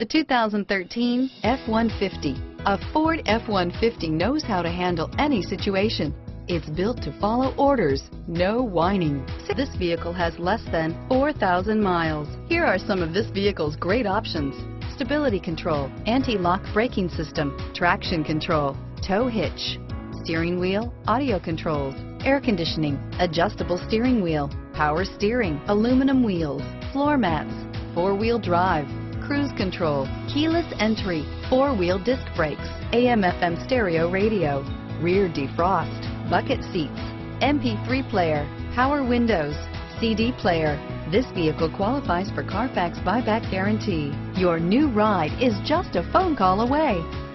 The 2013 F-150. A Ford F-150 knows how to handle any situation. It's built to follow orders, no whining. This vehicle has less than 4,000 miles. Here are some of this vehicle's great options: stability control, anti-lock braking system, traction control, tow hitch, steering wheel audio controls, air conditioning, adjustable steering wheel, power steering, aluminum wheels, floor mats, four-wheel drive, cruise control, keyless entry, four-wheel disc brakes, AM/FM stereo radio, rear defrost, bucket seats, MP3 player, power windows, CD player. This vehicle qualifies for Carfax buyback guarantee. Your new ride is just a phone call away.